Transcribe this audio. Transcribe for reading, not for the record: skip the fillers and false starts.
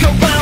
go by.